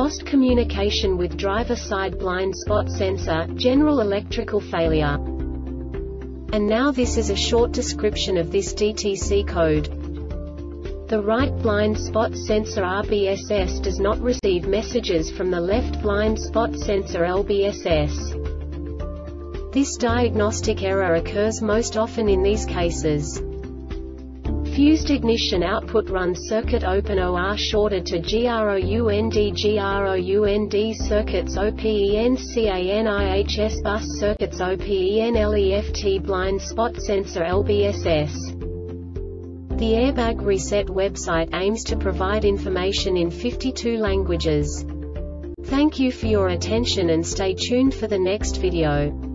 lost communication with driver-side blind spot sensor, general electrical failure. And now this is a short description of this DTC code. The right blind spot sensor RBSS does not receive messages from the left blind spot sensor LBSS. This diagnostic error occurs most often in these cases. Fused ignition output run circuit open OR shorted to GROUND circuits OPEN CAN IHS bus circuits OPEN LEFT blind spot sensor LBSS. The Airbag Reset website aims to provide information in 52 languages. Thank you for your attention and stay tuned for the next video.